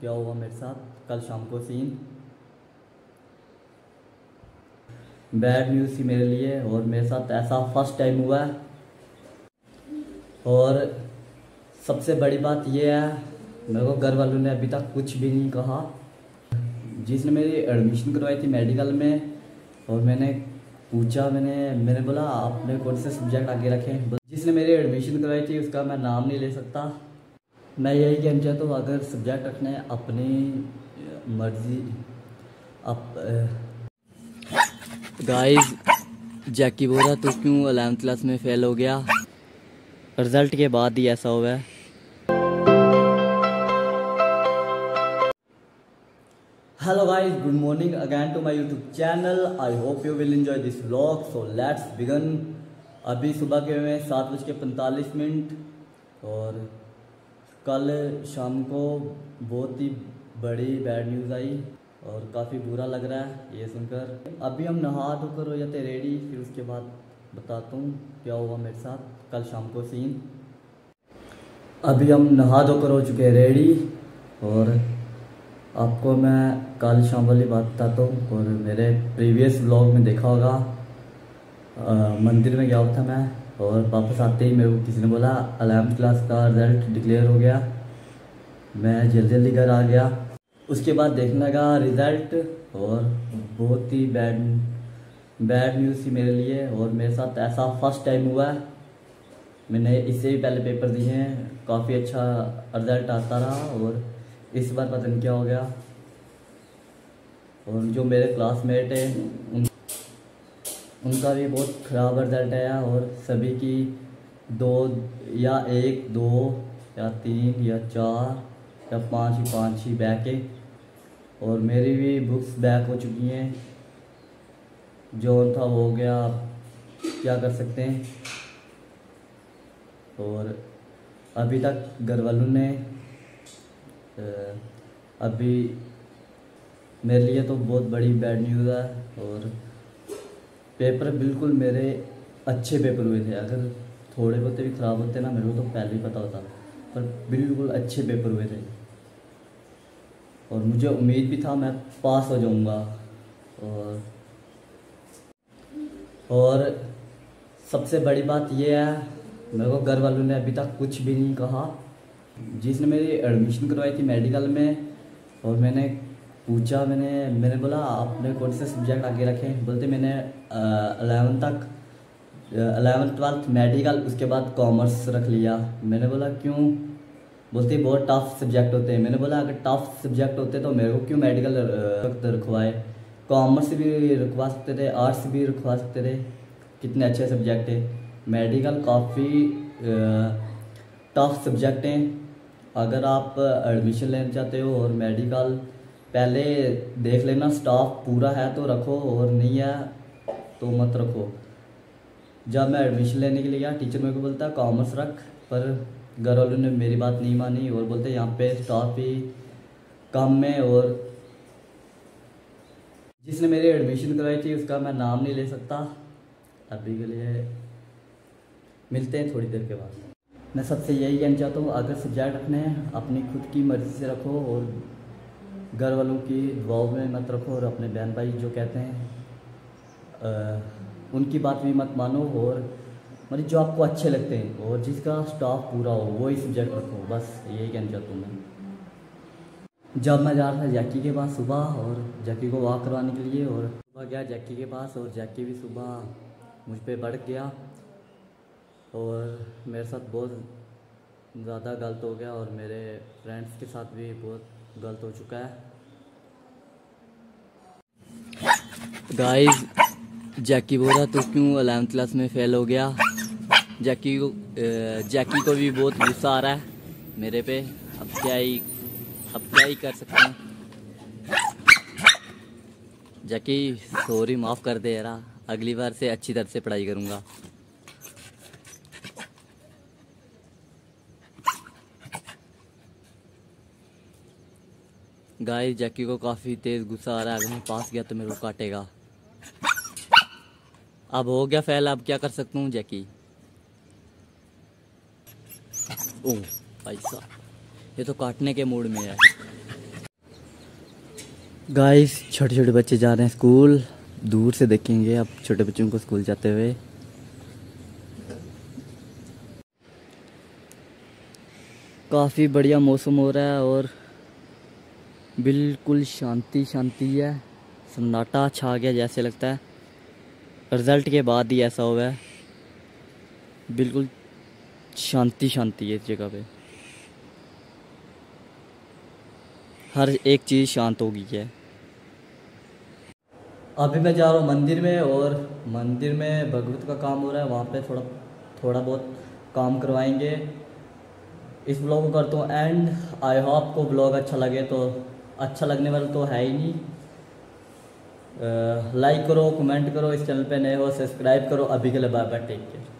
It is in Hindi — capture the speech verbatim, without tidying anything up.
क्या हुआ मेरे साथ कल शाम को सीन। बैड न्यूज़ थी मेरे लिए और मेरे साथ ऐसा फर्स्ट टाइम हुआ है। और सबसे बड़ी बात यह है मेरे को घर वालों ने अभी तक कुछ भी नहीं कहा। जिसने मेरी एडमिशन करवाई थी मेडिकल में और मैंने पूछा, मैंने मैंने बोला आपने कौन से सब्जेक्ट आगे रखे। जिसने मेरी एडमिशन करवाई थी उसका मैं नाम नहीं ले सकता। मैं यही कहना चाहता हूँ अगर सब्जेक्ट रखने अपनी मर्जी आप। गाइस जैकी बोल रहा तू क्यों अलेवंथ क्लास में फेल हो गया, रिजल्ट के बाद ही ऐसा हुआ है। Hello guys, good morning again to my YouTube channel. I hope you will enjoy this vlog, so let's begin. अभी सुबह के हुए सात बज के पैंतालीस मिनट और कल शाम को बहुत ही बड़ी बैड न्यूज़ आई और काफ़ी बुरा लग रहा है ये सुनकर। अभी हम नहा धोकर हो जाते रेडी, फिर उसके बाद बताता हूँ क्या हुआ मेरे साथ कल शाम को सीन। अभी हम नहा धोकर हो चुके हैं रेडी और आपको मैं कल शाम वाली बात बताता हूँ। और मेरे प्रीवियस व्लॉग में देखा होगा आ, मंदिर में गया था मैं और वापस आते ही मेरे को किसी ने बोला अलेवंथ क्लास का रिज़ल्ट डिक्लेयर हो गया। मैं जल्दी जल्दी घर आ गया, उसके बाद देखने लगा रिज़ल्ट और बहुत ही बैड बैड न्यूज़ थी मेरे लिए। और मेरे साथ ऐसा फर्स्ट टाइम हुआ है। मैंने इससे भी पहले पेपर दिए हैं, काफ़ी अच्छा रिज़ल्ट आता रहा और इस बार पता नहीं क्या हो गया। और जो मेरे क्लासमेट हैं उन, उनका भी बहुत ख़राब रिज़ल्ट आया और सभी की दो या एक दो या तीन या चार या पाँच ही पाँच ही बैक है और मेरी भी बुक्स बैक हो चुकी हैं। जो था वो हो गया, क्या कर सकते हैं। और अभी तक घर वालों ने अभी मेरे लिए तो बहुत बड़ी बैड न्यूज़ है। और पेपर बिल्कुल मेरे अच्छे पेपर हुए थे, अगर थोड़े बहुत भी ख़राब होते ना मेरे को तो पहले ही पता होता, पर बिल्कुल अच्छे पेपर हुए थे और मुझे उम्मीद भी था मैं पास हो जाऊंगा। और और सबसे बड़ी बात यह है मेरे को घर वालों ने अभी तक कुछ भी नहीं कहा। जिसने मेरी एडमिशन करवाई थी मेडिकल में और मैंने पूछा, मैंने मैंने बोला आपने कौन से सब्जेक्ट आगे रखे। बोलते मैंने अलेवन तक अलेवन ट्वेल्थ मेडिकल, उसके बाद कॉमर्स रख लिया। मैंने बोला क्यों? बोलते बहुत टफ सब्जेक्ट होते हैं। मैंने बोला अगर टफ सब्जेक्ट होते तो मेरे को क्यों मेडिकल रखवाए, कॉमर्स भी रखवा सकते थे, आर्ट्स भी रखवा सकते थे। कितने अच्छे सब्जेक्ट हैं मेडिकल, काफ़ी टफ सब्जेक्ट हैं। अगर आप एडमिशन लेना चाहते हो और मेडिकल पहले देख लेना, स्टाफ पूरा है तो रखो और नहीं है तो मत रखो। जब मैं एडमिशन लेने के लिए गया टीचर मेरे को बोलता कॉमर्स रख, पर घर वालों ने मेरी बात नहीं मानी और बोलते यहाँ पे स्टाफ ही कम है। और जिसने मेरी एडमिशन करवाई थी उसका मैं नाम नहीं ले सकता। अभी के लिए मिलते हैं थोड़ी देर के बाद। मैं सबसे यही कहना चाहता हूँ अगर सब्जेक्ट रखने अपनी खुद की मर्ज़ी से रखो और घर वालों की दुआओं में मत रखो। और अपने बहन भाई जो कहते हैं आ, उनकी बात भी मत मानो। और मतलब जो आपको अच्छे लगते हैं और जिसका स्टाफ पूरा हो वही सब्जेक्ट रखो, बस यही कहना चाहता हूँ मैं। जब मैं जा रहा था जैकी के पास सुबह और जैकी को वॉक करवाने के लिए, और सुबह गया जैकी के पास और जैकी भी सुबह मुझ पर भड़क गया और मेरे साथ बहुत ज़्यादा गलत हो गया और मेरे फ्रेंड्स के साथ भी बहुत गलत हो चुका है। गाइस जैकी बोल रहा तू क्यों अलेवंथ क्लास में फेल हो गया। जैकी को जैकी को भी बहुत गुस्सा आ रहा है मेरे पे। अब क्या ही अब क्या ही कर सकते हैं। जैकी सॉरी, माफ़ कर दे यार, अगली बार से अच्छी तरह से पढ़ाई करूँगा। गाइस जैकी को काफ़ी तेज़ गुस्सा आ रहा है, अगर मैं पास गया तो मेरे को काटेगा। अब हो गया फेल, अब क्या कर सकता हूँ जैकी। ओह भाई साहब, ये तो काटने के मूड में है। गाइस छोटे छोटे बच्चे जा रहे हैं स्कूल, दूर से देखेंगे आप छोटे बच्चों को स्कूल जाते हुए। काफ़ी बढ़िया मौसम हो रहा है और बिल्कुल शांति शांति है, सन्नाटा छा गया जैसे लगता है। रिज़ल्ट के बाद ही ऐसा हुआ है, बिल्कुल शांति शांति है इस जगह पे, हर एक चीज़ शांत हो गई है। अभी मैं जा रहा हूँ मंदिर में और मंदिर में भगवत का काम हो रहा है, वहाँ पे थोड़ा थोड़ा बहुत काम करवाएंगे। इस ब्लॉग को करता हूँ एंड, आई होप आपको ब्लॉग अच्छा लगे, तो अच्छा लगने वाला तो है ही नहीं। लाइक करो, कमेंट करो, इस चैनल पे नए हो सब्सक्राइब करो। अभी के लिए बाय बाय, टेक केयर।